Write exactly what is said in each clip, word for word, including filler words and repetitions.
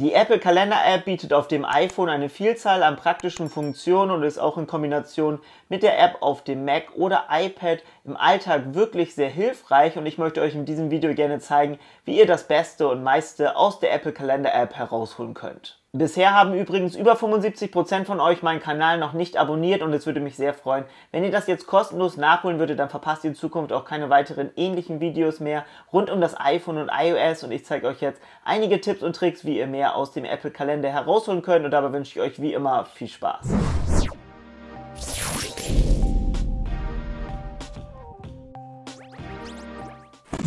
Die Apple Kalender App bietet auf dem iPhone eine Vielzahl an praktischen Funktionen und ist auch in Kombination mit der App auf dem Mac oder iPad im Alltag wirklich sehr hilfreich, und ich möchte euch in diesem Video gerne zeigen, wie ihr das Beste und meiste aus der Apple Kalender App herausholen könnt. Bisher haben übrigens über fünfundsiebzig Prozent von euch meinen Kanal noch nicht abonniert, und es würde mich sehr freuen, wenn ihr das jetzt kostenlos nachholen würdet, dann verpasst ihr in Zukunft auch keine weiteren ähnlichen Videos mehr rund um das iPhone und iOS, und ich zeige euch jetzt einige Tipps und Tricks, wie ihr mehr aus dem Apple Kalender herausholen könnt, und dabei wünsche ich euch wie immer viel Spaß.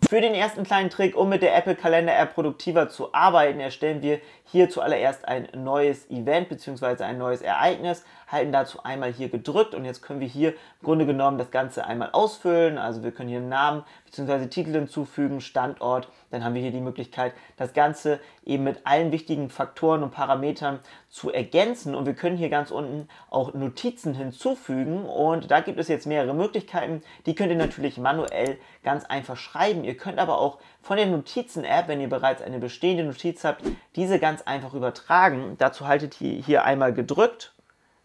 Für den ersten kleinen Trick, um mit der Apple Kalender App produktiver zu arbeiten, erstellen wir hier zuallererst ein neues Event bzw. ein neues Ereignis, halten dazu einmal hier gedrückt, und jetzt können wir hier im Grunde genommen das Ganze einmal ausfüllen. Also wir können hier einen Namen bzw. Titel hinzufügen, Standort, dann haben wir hier die Möglichkeit, das Ganze eben mit allen wichtigen Faktoren und Parametern zu ergänzen, und wir können hier ganz unten auch Notizen hinzufügen, und da gibt es jetzt mehrere Möglichkeiten, die könnt ihr natürlich manuell ganz einfach schreiben. Ihr könnt Ihr könnt aber auch von der Notizen-App, wenn ihr bereits eine bestehende Notiz habt, diese ganz einfach übertragen. Dazu haltet ihr hier einmal gedrückt,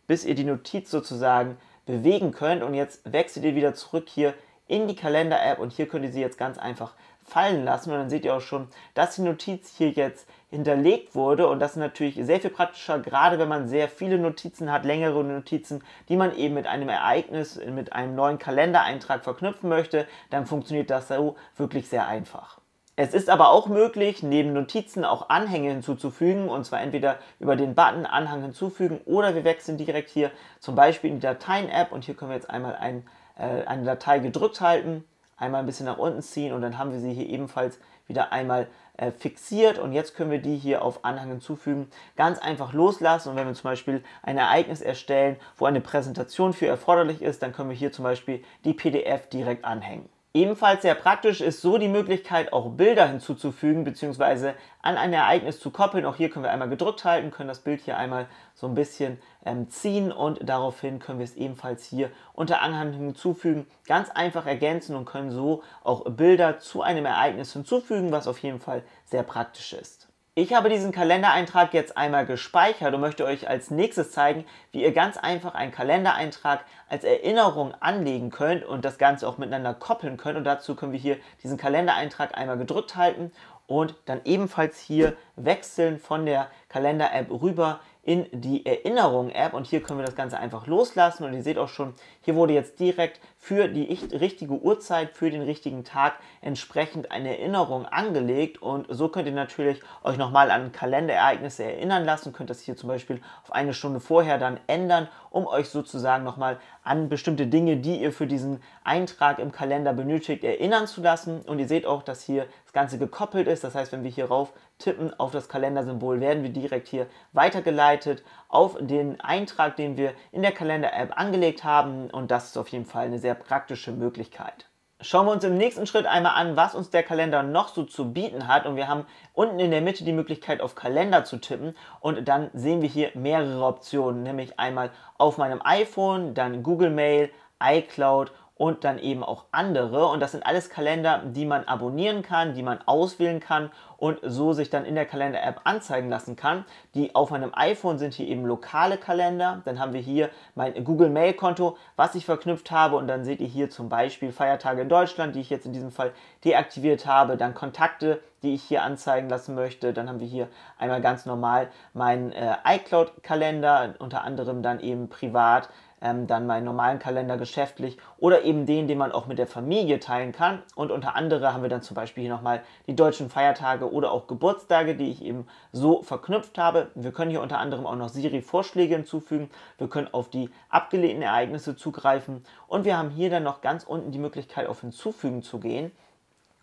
bis ihr die Notiz sozusagen bewegen könnt. Und jetzt wechselt ihr wieder zurück hier in die Kalender-App, und hier könnt ihr sie jetzt ganz einfach fallen lassen. Und dann seht ihr auch schon, dass die Notiz hier jetzt hinterlegt wurde, und das ist natürlich sehr viel praktischer, gerade wenn man sehr viele Notizen hat, längere Notizen, die man eben mit einem Ereignis, mit einem neuen Kalendereintrag verknüpfen möchte, dann funktioniert das so wirklich sehr einfach. Es ist aber auch möglich, neben Notizen auch Anhänge hinzuzufügen, und zwar entweder über den Button Anhang hinzufügen oder wir wechseln direkt hier zum Beispiel in die Dateien-App, und hier können wir jetzt einmal ein, äh, eine Datei gedrückt halten, einmal ein bisschen nach unten ziehen, und dann haben wir sie hier ebenfalls wieder einmal äh, fixiert, und jetzt können wir die hier auf Anhang hinzufügen, ganz einfach loslassen, und wenn wir zum Beispiel ein Ereignis erstellen, wo eine Präsentation für erforderlich ist, dann können wir hier zum Beispiel die P D F direkt anhängen. Ebenfalls sehr praktisch ist so die Möglichkeit, auch Bilder hinzuzufügen bzw. an ein Ereignis zu koppeln. Auch hier können wir einmal gedrückt halten, können das Bild hier einmal so ein bisschen ähm, ziehen, und daraufhin können wir es ebenfalls hier unter Anhang hinzufügen, ganz einfach ergänzen und können so auch Bilder zu einem Ereignis hinzufügen, was auf jeden Fall sehr praktisch ist. Ich habe diesen Kalendereintrag jetzt einmal gespeichert und möchte euch als nächstes zeigen, wie ihr ganz einfach einen Kalendereintrag als Erinnerung anlegen könnt und das Ganze auch miteinander koppeln könnt. Und dazu können wir hier diesen Kalendereintrag einmal gedrückt halten und dann ebenfalls hier wechseln von der Kalender-App rüber in die Erinnerung-App, und hier können wir das Ganze einfach loslassen, und ihr seht auch schon, hier wurde jetzt direkt für die richtige Uhrzeit, für den richtigen Tag entsprechend eine Erinnerung angelegt, und so könnt ihr natürlich euch nochmal an Kalenderereignisse erinnern lassen, könnt das hier zum Beispiel auf eine Stunde vorher dann ändern, um euch sozusagen nochmal an bestimmte Dinge, die ihr für diesen Eintrag im Kalender benötigt, erinnern zu lassen, und ihr seht auch, dass hier das Ganze gekoppelt ist, das heißt, wenn wir hier rauf tippen auf das Kalendersymbol, werden wir direkt hier weitergeleitet auf den Eintrag, den wir in der Kalender-App angelegt haben, und das ist auf jeden Fall eine sehr praktische Möglichkeit. Schauen wir uns im nächsten Schritt einmal an, was uns der Kalender noch so zu bieten hat, und wir haben unten in der Mitte die Möglichkeit auf Kalender zu tippen, und dann sehen wir hier mehrere Optionen, nämlich einmal auf meinem iPhone, dann Google Mail, iCloud und dann eben auch andere, und das sind alles Kalender, die man abonnieren kann, die man auswählen kann und so sich dann in der Kalender-App anzeigen lassen kann. Die auf meinem iPhone sind hier eben lokale Kalender, dann haben wir hier mein Google Mail Konto, was ich verknüpft habe, und dann seht ihr hier zum Beispiel Feiertage in Deutschland, die ich jetzt in diesem Fall deaktiviert habe, dann Kontakte, die ich hier anzeigen lassen möchte, dann haben wir hier einmal ganz normal meinen äh, iCloud Kalender, unter anderem dann eben privat, Ähm, dann meinen normalen Kalender geschäftlich oder eben den, den man auch mit der Familie teilen kann, und unter anderem haben wir dann zum Beispiel hier nochmal die deutschen Feiertage oder auch Geburtstage, die ich eben so verknüpft habe. Wir können hier unter anderem auch noch Siri-Vorschläge hinzufügen, wir können auf die abgelehnten Ereignisse zugreifen, und wir haben hier dann noch ganz unten die Möglichkeit, auf Hinzufügen zu gehen.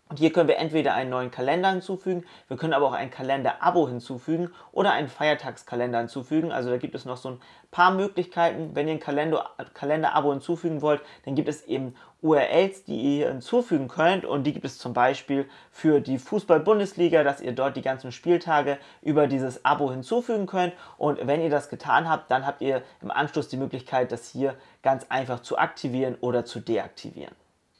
Und hier können wir entweder einen neuen Kalender hinzufügen, wir können aber auch ein Kalender-Abo hinzufügen oder einen Feiertagskalender hinzufügen. Also da gibt es noch so ein paar Möglichkeiten. Wenn ihr ein Kalender-Abo hinzufügen wollt, dann gibt es eben U R Ls, die ihr hinzufügen könnt, und die gibt es zum Beispiel für die Fußball-Bundesliga, dass ihr dort die ganzen Spieltage über dieses Abo hinzufügen könnt, und wenn ihr das getan habt, dann habt ihr im Anschluss die Möglichkeit, das hier ganz einfach zu aktivieren oder zu deaktivieren.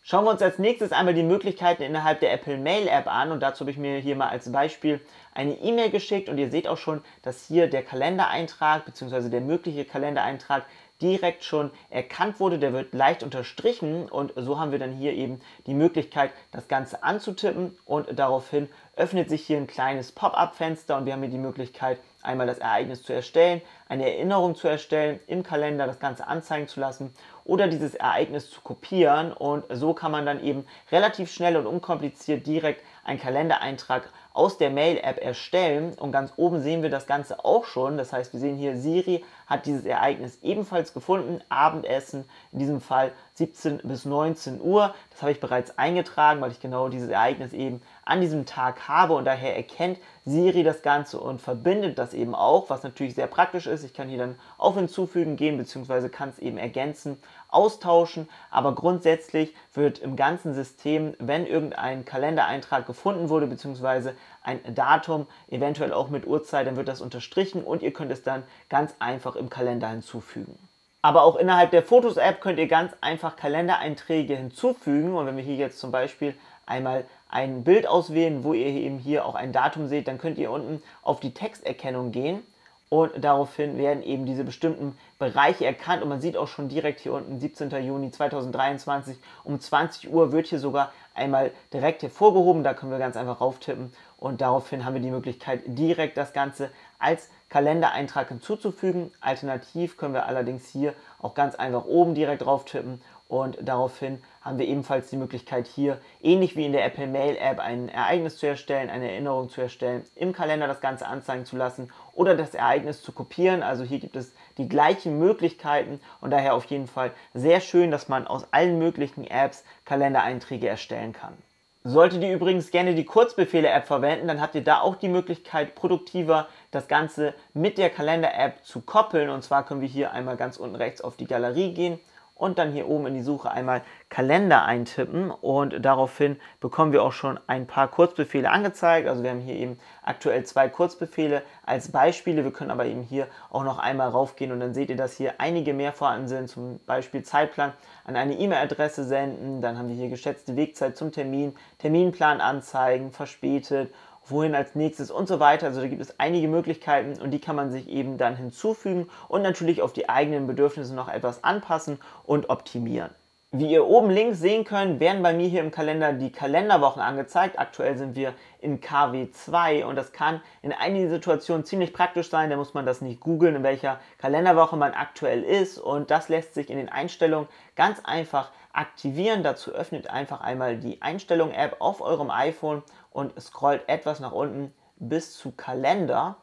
Schauen wir uns als nächstes einmal die Möglichkeiten innerhalb der Apple Mail App an und dazu habe ich mir hier mal als Beispiel eine E-Mail geschickt und ihr seht auch schon, dass hier der Kalendereintrag bzw. der mögliche Kalendereintrag direkt schon erkannt wurde, der wird leicht unterstrichen und so haben wir dann hier eben die Möglichkeit, das Ganze anzutippen und daraufhin öffnet sich hier ein kleines Pop-up-Fenster und wir haben hier die Möglichkeit, einmal das Ereignis zu erstellen, eine Erinnerung zu erstellen, im Kalender das Ganze anzeigen zu lassen oder dieses Ereignis zu kopieren und so kann man dann eben relativ schnell und unkompliziert direkt einen Kalendereintrag aus der Mail-App erstellen und ganz oben sehen wir das Ganze auch schon, das heißt wir sehen hier, Siri hat dieses Ereignis ebenfalls gefunden, Abendessen, in diesem Fall siebzehn bis neunzehn Uhr, das habe ich bereits eingetragen, weil ich genau dieses Ereignis eben an diesem Tag habe und daher erkennt Siri das Ganze und verbindet das eben auch, was natürlich sehr praktisch ist, ich kann hier dann auf Hinzufügen gehen bzw. kann es eben ergänzen, austauschen, aber grundsätzlich wird im ganzen System, wenn irgendein Kalendereintrag gefunden wurde bzw. ein Datum, eventuell auch mit Uhrzeit, dann wird das unterstrichen und ihr könnt es dann ganz einfach im Kalender hinzufügen. Aber auch innerhalb der Fotos-App könnt ihr ganz einfach Kalendereinträge hinzufügen und wenn wir hier jetzt zum Beispiel einmal ein Bild auswählen, wo ihr eben hier auch ein Datum seht, dann könnt ihr unten auf die Texterkennung gehen und daraufhin werden eben diese bestimmten Bereiche erkannt und man sieht auch schon direkt hier unten, siebzehnten Juni zweitausenddreiundzwanzig um zwanzig Uhr wird hier sogar einmal direkt hervorgehoben, da können wir ganz einfach rauftippen und daraufhin haben wir die Möglichkeit, direkt das Ganze als Kalendereintrag hinzuzufügen. Alternativ können wir allerdings hier auch ganz einfach oben direkt drauf tippen und daraufhin haben wir ebenfalls die Möglichkeit hier, ähnlich wie in der Apple Mail App, ein Ereignis zu erstellen, eine Erinnerung zu erstellen, im Kalender das Ganze anzeigen zu lassen oder das Ereignis zu kopieren. Also hier gibt es die gleichen Möglichkeiten und daher auf jeden Fall sehr schön, dass man aus allen möglichen Apps Kalendereinträge erstellen kann. Solltet ihr übrigens gerne die Kurzbefehle-App verwenden, dann habt ihr da auch die Möglichkeit, produktiver das Ganze mit der Kalender-App zu koppeln. Und zwar können wir hier einmal ganz unten rechts auf die Galerie gehen und dann hier oben in die Suche einmal Kalender eintippen. Und daraufhin bekommen wir auch schon ein paar Kurzbefehle angezeigt. Also wir haben hier eben aktuell zwei Kurzbefehle als Beispiele. Wir können aber eben hier auch noch einmal raufgehen und dann seht ihr, dass hier einige mehr vorhanden sind. Zum Beispiel Zeitplan an eine E-Mail-Adresse senden. Dann haben wir hier geschätzte Wegzeit zum Termin, Terminplan anzeigen, verspätet, wohin als nächstes und so weiter. Also da gibt es einige Möglichkeiten und die kann man sich eben dann hinzufügen und natürlich auf die eigenen Bedürfnisse noch etwas anpassen und optimieren. Wie ihr oben links sehen könnt, werden bei mir hier im Kalender die Kalenderwochen angezeigt. Aktuell sind wir in K W zwei und das kann in einigen Situationen ziemlich praktisch sein. Da muss man das nicht googeln, in welcher Kalenderwoche man aktuell ist und das lässt sich in den Einstellungen ganz einfach aktivieren. Dazu öffnet einfach einmal die Einstellung-App auf eurem iPhone und scrollt etwas nach unten bis zu Kalender.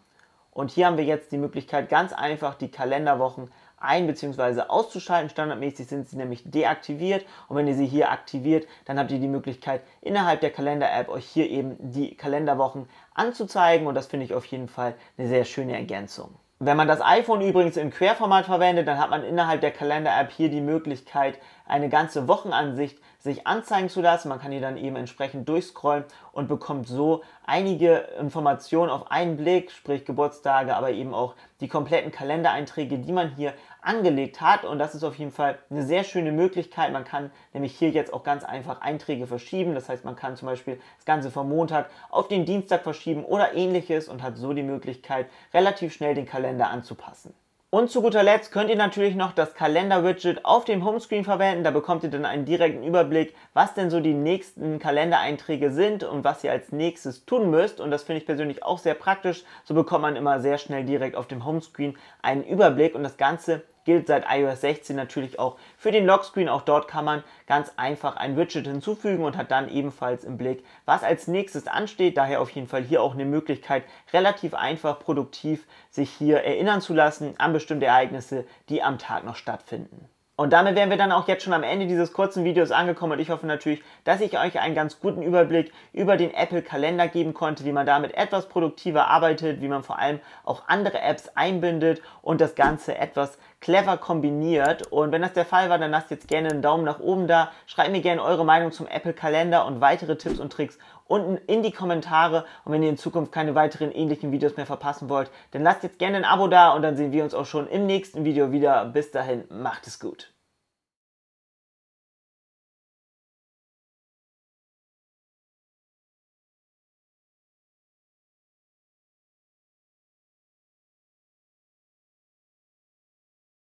Und hier haben wir jetzt die Möglichkeit, ganz einfach die Kalenderwochen ein- bzw. auszuschalten. Standardmäßig sind sie nämlich deaktiviert und wenn ihr sie hier aktiviert, dann habt ihr die Möglichkeit, innerhalb der Kalender-App euch hier eben die Kalenderwochen anzuzeigen und das finde ich auf jeden Fall eine sehr schöne Ergänzung. Wenn man das iPhone übrigens im Querformat verwendet, dann hat man innerhalb der Kalender-App hier die Möglichkeit, eine ganze Wochenansicht sich anzeigen zu lassen. Man kann hier dann eben entsprechend durchscrollen und bekommt so einige Informationen auf einen Blick, sprich Geburtstage, aber eben auch die kompletten Kalendereinträge, die man hier angelegt hat. Und das ist auf jeden Fall eine sehr schöne Möglichkeit. Man kann nämlich hier jetzt auch ganz einfach Einträge verschieben. Das heißt, man kann zum Beispiel das Ganze vom Montag auf den Dienstag verschieben oder ähnliches und hat so die Möglichkeit, relativ schnell den Kalender anzupassen. Und zu guter Letzt könnt ihr natürlich noch das Kalender-Widget auf dem Homescreen verwenden. Da bekommt ihr dann einen direkten Überblick, was denn so die nächsten Kalendereinträge sind und was ihr als nächstes tun müsst. Und das finde ich persönlich auch sehr praktisch. So bekommt man immer sehr schnell direkt auf dem Homescreen einen Überblick und das Ganze gilt seit i O S sechzehn natürlich auch für den Lockscreen. Auch dort kann man ganz einfach ein Widget hinzufügen und hat dann ebenfalls im Blick, was als nächstes ansteht. Daher auf jeden Fall hier auch eine Möglichkeit, relativ einfach, produktiv sich hier erinnern zu lassen an bestimmte Ereignisse, die am Tag noch stattfinden. Und damit wären wir dann auch jetzt schon am Ende dieses kurzen Videos angekommen und ich hoffe natürlich, dass ich euch einen ganz guten Überblick über den Apple Kalender geben konnte, wie man damit etwas produktiver arbeitet, wie man vor allem auch andere Apps einbindet und das Ganze etwas clever kombiniert. Und wenn das der Fall war, dann lasst jetzt gerne einen Daumen nach oben da, schreibt mir gerne eure Meinung zum Apple Kalender und weitere Tipps und Tricks unten in die Kommentare und wenn ihr in Zukunft keine weiteren ähnlichen Videos mehr verpassen wollt, dann lasst jetzt gerne ein Abo da und dann sehen wir uns auch schon im nächsten Video wieder. Bis dahin, macht es gut.